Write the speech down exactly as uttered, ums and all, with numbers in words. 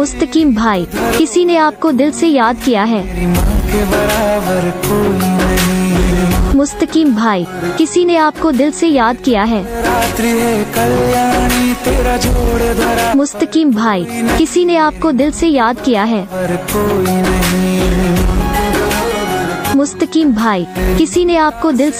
मुस्तकीम भाई, किसी ने आपको दिल से याद किया है। मुस्तकीम भाई, किसी ने आपको दिल से याद किया है। मुस्तकीम भाई, किसी ने आपको दिल से याद किया है। मुस्तकीम भाई, किसी ने आपको दिल से